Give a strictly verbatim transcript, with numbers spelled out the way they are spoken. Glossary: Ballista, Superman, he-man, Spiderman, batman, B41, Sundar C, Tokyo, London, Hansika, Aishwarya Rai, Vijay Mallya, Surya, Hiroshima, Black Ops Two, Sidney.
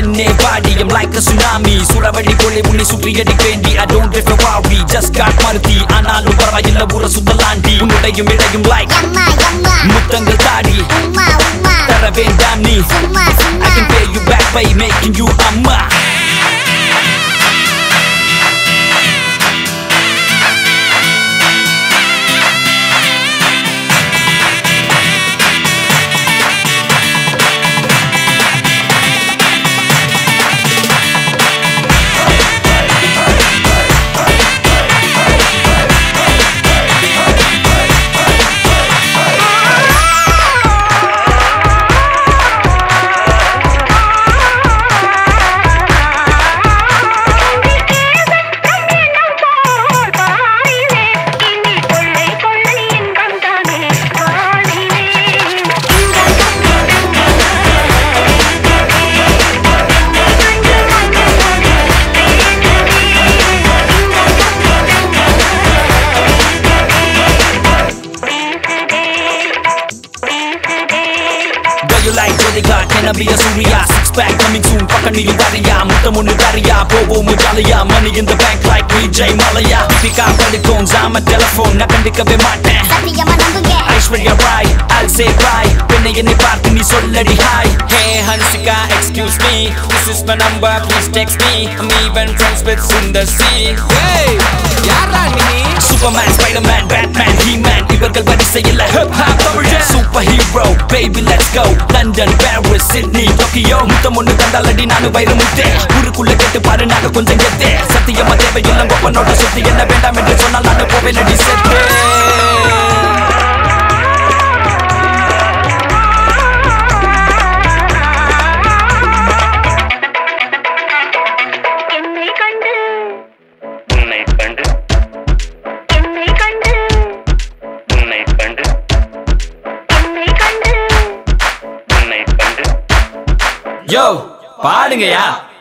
in a body, I'm like a tsunami. Suravadi kole bulli Supriya dependee. I don't drift no worry, just got marthi. Analum parvayilla bura suddalanti. Unnudayum idayum like amma amma. Muttangal tadi amma amma. Taravendam nee summa summa. I can pay you back by making you amma. Can I be a Surya? Six pack coming soon. Pakani Variya, Mutamun Variya, Bobo Mujaliya. Money in the bank like Vijay Mallya. Pick up telephones, I'm a telephone. I can pick up a mate. Aishwarya Rai, I'll say bye. When I in a party, me so lady high. Hey Hansika, excuse me. This is my number, please text me. I'm even friends with Sundar C. Hey, Yara Nini. Superman, Spiderman, Batman, He-Man. Ibargal Barisay Yella, Hip Hop, Superhero, baby, let's go. London, Paris, Sydney, Tokyo. Mutamunu Kandaladi Nanu Vairumutte. Urukula Kettu Paru Nanu Konjam Yette. Satyama Deva Yellam Goppanoda Sutti Enna Vendam Endru Sonnal Nanu Povenadi Sette. Yo, paadunga ya.